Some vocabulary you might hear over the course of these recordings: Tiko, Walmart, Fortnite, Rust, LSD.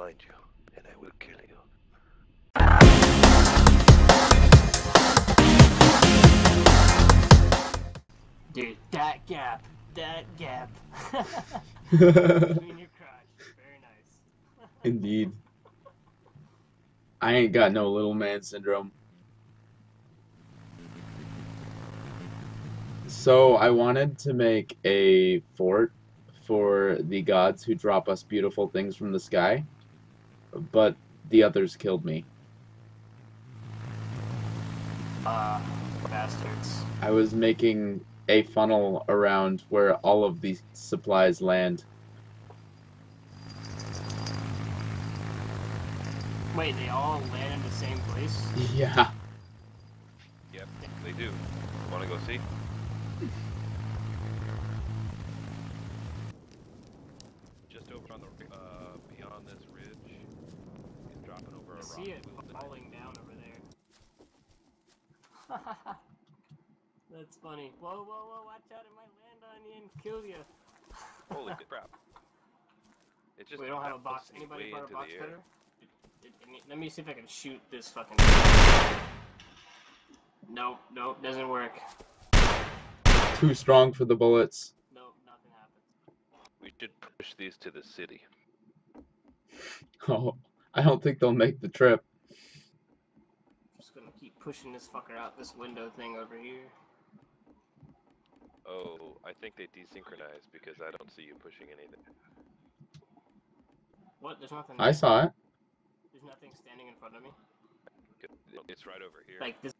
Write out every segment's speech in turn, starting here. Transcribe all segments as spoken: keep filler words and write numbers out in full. find you, and I will kill you. Dude, that gap, that gap. Between your crotch, very nice. Indeed. I ain't got no little man syndrome. So I wanted to make a fort for the gods who drop us beautiful things from the sky, but the others killed me. Ah, uh, bastards. I was making a funnel around where all of the supplies land. Wait, they all land in the same place? Yeah. Yep, they do. Wanna go see? Just over on the, uh, beyond this ridge. It's dropping over a rock. I see it falling down over there. Hahaha. That's funny. Whoa, whoa, whoa, watch out, it might land on you and kill you. Holy crap. It just we don't have a box. Anybody got a box cutter? Let me see if I can shoot this fucking... Nope, nope, doesn't work. Too strong for the bullets. Nope, nothing happens. We did push these to the city. Oh, I don't think they'll make the trip. Pushing this fucker out this window thing over here. Oh, I think they desynchronized because I don't see you pushing anything. What? There's nothing. I there. saw it. There's nothing standing in front of me. It's right over here. Like this.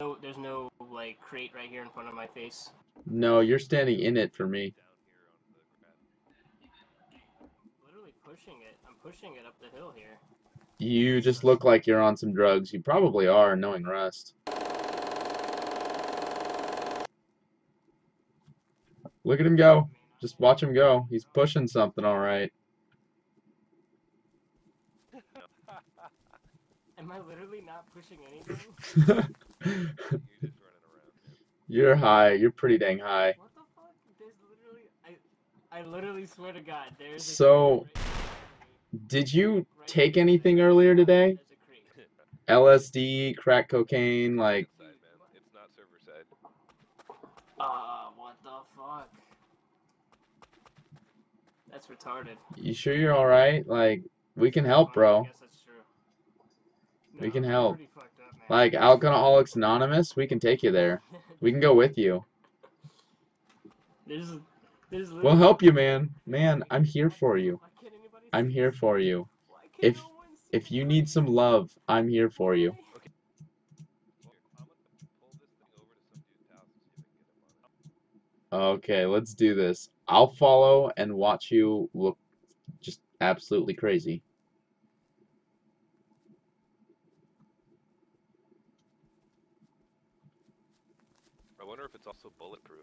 No, there's no like crate right here in front of my face. No, you're standing in it for me. Literally pushing it. I'm pushing it up the hill here. You just look like you're on some drugs. You probably are, knowing Rust. Look at him go. Just watch him go. He's pushing something, all right. Am I literally not pushing anything? You're high. You're pretty dang high. What the fuck? There's literally... I, I literally swear to God, there's a... So... Did you take anything earlier today? L S D, crack cocaine, like... It's not server side. Ah, uh, what the fuck? That's retarded. You sure you're alright? Like, we can help, bro. I guess that's true. No, we can help. Pretty fucked up, man. Like, Alcoholics Anonymous, we can take you there. We can go with you. There's, there's we'll help you, man. Man, I'm here for you. I'm here for you. If if you need some love, I'm here for you. Okay, let's do this. I'll follow and watch you look just absolutely crazy. I wonder if it's also bulletproof.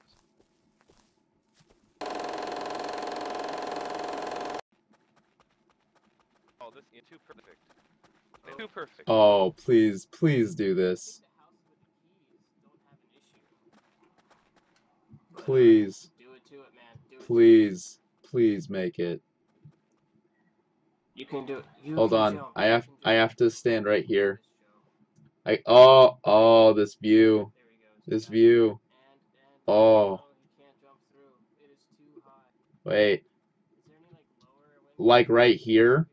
Oh, this is too perfect. Oh. Too perfect. Oh, please, please do this. Please. Do it to it, man. Do it please, to it. Please make it. You can do it. You Hold can on, jump. I have, I have to stand right here. I oh, oh, this view, this view. Oh. Wait. Like right here.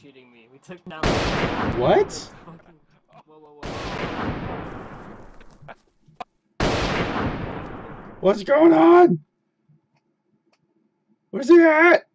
Shooting me. We took down. What? What's going on? Where's he at?